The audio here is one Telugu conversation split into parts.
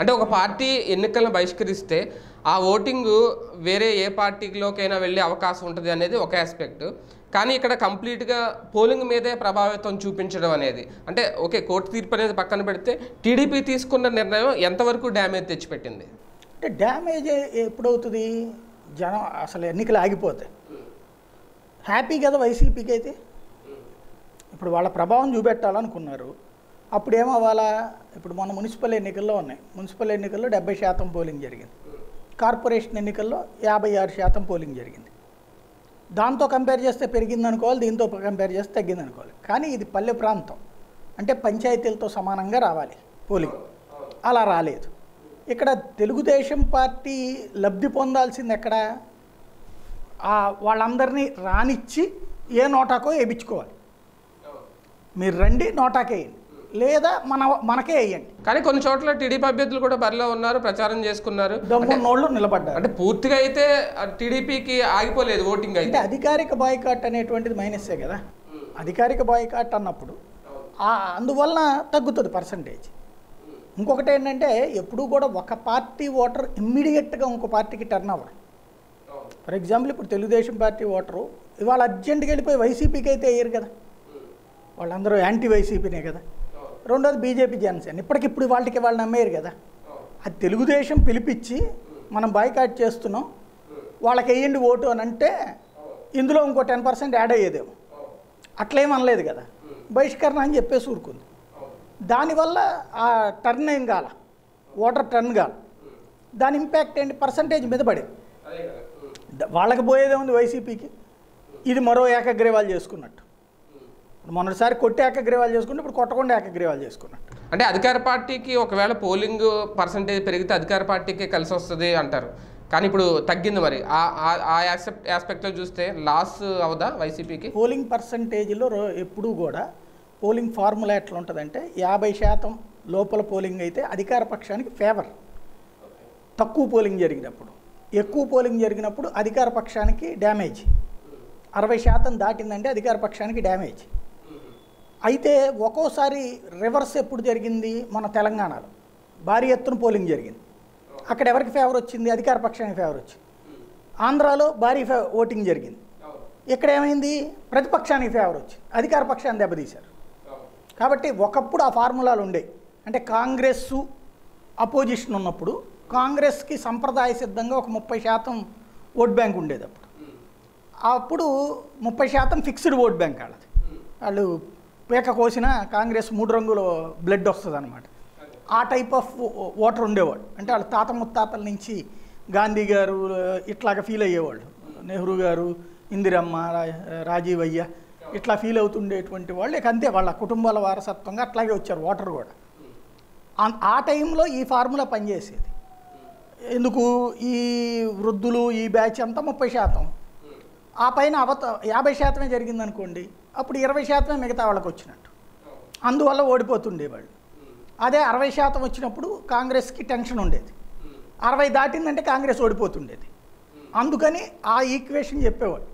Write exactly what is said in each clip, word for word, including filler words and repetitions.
అంటే ఒక పార్టీ ఎన్నికలను బహిష్కరిస్తే ఆ ఓటింగ్ వేరే ఏ పార్టీలోకైనా వెళ్ళే అవకాశం ఉంటుంది అనేది ఒక ఆస్పెక్ట్. కానీ ఇక్కడ కంప్లీట్గా పోలింగ్ మీదే ప్రభావితం చూపించడం అనేది అంటే ఓకే కోర్టు తీర్పు అనేది పక్కన పెడితే టీడీపీ తీసుకున్న నిర్ణయం ఎంతవరకు డ్యామేజ్ తెచ్చిపెట్టింది? అంటే డ్యామేజ్ ఎప్పుడవుతుంది? జనం అసలు ఎన్నికలు ఆగిపోతాయి. హ్యాపీ కదా వైసీపీకి అయితే, ఇప్పుడు వాళ్ళ ప్రభావం చూపెట్టాలనుకున్నారు. అప్పుడేమో వాళ్ళ ఇప్పుడు మన మున్సిపల్ ఎన్నికల్లో ఉన్నాయి, మున్సిపల్ ఎన్నికల్లో డెబ్బై శాతం పోలింగ్ జరిగింది, కార్పొరేషన్ ఎన్నికల్లో యాభై ఆరు శాతం పోలింగ్ జరిగింది. దాంతో కంపేర్ చేస్తే పెరిగిందనుకోవాలి, దీంతో కంపేర్ చేస్తే తగ్గిందనుకోవాలి. కానీ ఇది పల్లె ప్రాంతం అంటే పంచాయతీలతో సమానంగా రావాలి పోలింగ్, అలా రాలేదు. ఇక్కడ తెలుగుదేశం పార్టీ లబ్ధి పొందాల్సింది ఎక్కడ? వాళ్ళందరినీ రానిచ్చి ఏ నోటాకో వేయించుకోవాలి, మీరు రండి నోటాకే వేయండి లేదా మన మనకే వేయండి. కానీ కొన్ని చోట్ల టీడీపీ అభ్యర్థులు కూడా బరిలో ఉన్నారు, ప్రచారం చేసుకున్నారు, నోళ్ళు నిలబడ్డారు. అంటే పూర్తిగా అయితే టీడీపీకి ఆగిపోలేదు ఓటింగ్. అయితే అధికారిక బాయ్కాట్ అనేటువంటిది మైనస్సే కదా, అధికారిక బాయ్కాట్ అన్నప్పుడు అందువలన తగ్గుతుంది పర్సంటేజ్. ఇంకొకటి ఏంటంటే ఎప్పుడు కూడా ఒక పార్టీ ఓటర్ ఇమ్మీడియట్గా ఇంకో పార్టీకి టర్న్ అవ్వరు. ఫర్ ఎగ్జాంపుల్ ఇప్పుడు తెలుగుదేశం పార్టీ ఓటరు ఇవాళ అర్జెంట్గా వెళ్ళిపోయి వైసీపీకి అయితే వేయరు కదా, వాళ్ళందరూ యాంటీ వైసీపీనే కదా. రెండోది బీజేపీ జనసేన ఇప్పటికిప్పుడు వాళ్ళకి వాళ్ళు నమ్మేరు కదా, అది తెలుగుదేశం పిలిపించి మనం బాయ్కాట్ చేస్తున్నాం వాళ్ళకి వేయండి ఓటు అని అంటే ఇందులో ఇంకో టెన్ పర్సెంట్ యాడ్ అయ్యేదేమో, అట్లేం అనలేదు కదా, బహిష్కరణ అని చెప్పేసి ఊరుకుంది. దానివల్ల ఆ టర్న్ ఏం కాల, ఓటర్ టర్న్ కాల, దాని ఇంపాక్ట్ ఏంటి పర్సంటేజ్ మీద పడేది. వాళ్ళకి పోయేదేముంది వైసీపీకి, ఇది మరో ఏకగ్రీవాలు చేసుకున్నట్టు. మొన్నసారి కొట్టి ఏకగ్రీవాలు చేసుకుంటే ఇప్పుడు కొట్టకుండా ఏకగ్రీవాలు చేసుకున్నట్టు. అంటే అధికార పార్టీకి ఒకవేళ పోలింగ్ పర్సంటేజ్ పెరిగితే అధికార పార్టీకే కలిసి వస్తుంది అంటారు, కానీ ఇప్పుడు తగ్గింది. మరి ఆ ఆస్పెక్ట్లో చూస్తే లాస్ అవదా వైసీపీకి? పోలింగ్ పర్సంటేజ్లో ఎప్పుడూ కూడా పోలింగ్ ఫార్ములా ఎట్లా ఉంటుందంటే యాభై శాతం లోపల పోలింగ్ అయితే అధికార పక్షానికి ఫేవర్, తక్కువ పోలింగ్ జరిగినప్పుడు ఎక్కువ పోలింగ్ జరిగినప్పుడు అధికార పక్షానికి డ్యామేజ్. అరవై శాతం దాటిందంటే అధికార పక్షానికి డ్యామేజ్. అయితే ఒక్కోసారి రివర్స్ ఎప్పుడు జరిగింది, మన తెలంగాణలో భారీ ఎత్తున పోలింగ్ జరిగింది, అక్కడ ఎవరికి ఫేవర్ వచ్చింది? అధికార పక్షానికి ఫేవర్ వచ్చింది. ఆంధ్రాలో భారీ ఓటింగ్ జరిగింది, ఇక్కడ ఏమైంది? ప్రతిపక్షానికి ఫేవర్ వచ్చింది, అధికార పక్షాన్ని దెబ్బతీశారు. కాబట్టి ఒకప్పుడు ఆ ఫార్ములాలు ఉండే, అంటే కాంగ్రెస్ అపోజిషన్ ఉన్నప్పుడు కాంగ్రెస్కి సంప్రదాయ సిద్ధంగా ఒక ముప్పై శాతం ఓట్ బ్యాంక్ ఉండేది. అప్పుడు అప్పుడు ముప్పై శాతం ఫిక్స్డ్ ఓట్ బ్యాంక్ వాళ్ళది, వాళ్ళు పేక కోసిన కాంగ్రెస్ మూడు రంగుల బ్లడ్ వస్తుంది అనమాట. ఆ టైప్ ఆఫ్ ఓటర్ ఉండేవాడు, అంటే వాళ్ళ తాత ముత్తాతల నుంచి గాంధీ గారు ఇట్లాగా ఫీల్ అయ్యేవాళ్ళు, నెహ్రూ గారు, ఇందిరమ్మ, రాజీవ్ అయ్య ఇట్లా ఫీల్ అవుతుండేటువంటి వాళ్ళు. ఇక అంతే వాళ్ళ కుటుంబాల వారసత్వంగా అట్లాగే వచ్చారు ఓటర్ కూడా. ఆ టైంలో ఈ ఫార్ములా పనిచేసేది. ఎందుకు? ఈ వృద్ధులు ఈ బ్యాచ్ అంతా ముప్పై శాతం, ఆ పైన అవత యాభై శాతమే జరిగిందనుకోండి అప్పుడు ఇరవై శాతమే మిగతా వాళ్ళకి వచ్చినట్టు, అందువల్ల ఓడిపోతుండేవాళ్ళు. అదే అరవై శాతం వచ్చినప్పుడు కాంగ్రెస్కి టెన్షన్ ఉండేది, అరవై దాటిందంటే కాంగ్రెస్ ఓడిపోతుండేది, అందుకని ఆ ఈక్వేషన్ చెప్పేవాళ్ళు.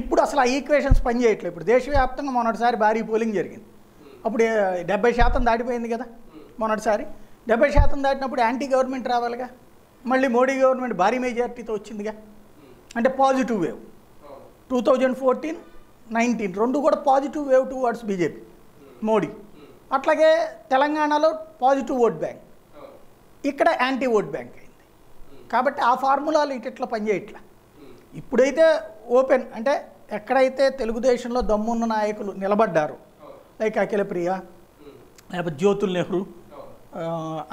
ఇప్పుడు అసలు ఆ ఈక్వేషన్స్ పనిచేయట్లేదు. ఇప్పుడు దేశవ్యాప్తంగా మొన్నటిసారి భారీ పోలింగ్ జరిగింది, అప్పుడు డెబ్బై శాతం దాటిపోయింది కదా. మొన్నటిసారి డెబ్బై శాతం దాటినప్పుడు యాంటీ గవర్నమెంట్ రావాలిగా, మళ్ళీ మోడీ గవర్నమెంట్ భారీ మెజార్టీతో వచ్చిందిగా, అంటే positive wave. Two thousand fourteen nineteen రెండు కూడా positive wave towards BJP, Modi. అట్లాగే తెలంగాణలో పాజిటివ్ ఓట్ బ్యాంక్, ఇక్కడ యాంటీ ఓట్ బ్యాంక్ అయింది. కాబట్టి ఆ ఫార్ములాలు ఇట్లా పనిచేయట్లా. ఇప్పుడైతే ఓపెన్ అంటే ఎక్కడైతే తెలుగుదేశంలో దమ్మున్న నాయకులు నిలబడ్డారు, లైక్ అఖిలప్రియ, లేకపోతే జ్యోతుల్ నెహ్రూ,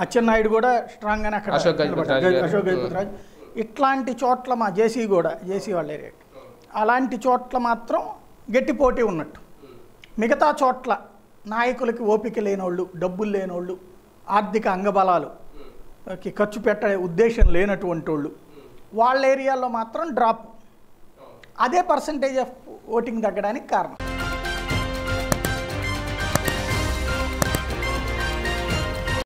అచ్చెన్నాయుడు కూడా స్ట్రాంగ్ అని అక్కడ, అశోక్ గజపతిరాజు, ఇట్లాంటి చోట్ల మా జేసీ కూడా, జేసీ వాళ్ళ ఏరియా అలాంటి చోట్ల మాత్రం గట్టి పోటీ ఉన్నట్టు. మిగతా చోట్ల నాయకులకి ఓపిక లేనోళ్ళు, డబ్బులు లేనోళ్ళు, ఆర్థిక అంగబలాలుకి ఖర్చు పెట్టే ఉద్దేశం లేనటువంటి వాళ్ళు, వాళ్ళ ఏరియాలో మాత్రం డ్రాప్. అదే పర్సంటేజ్ ఆఫ్ ఓటింగ్ తగ్గడానికి కారణం.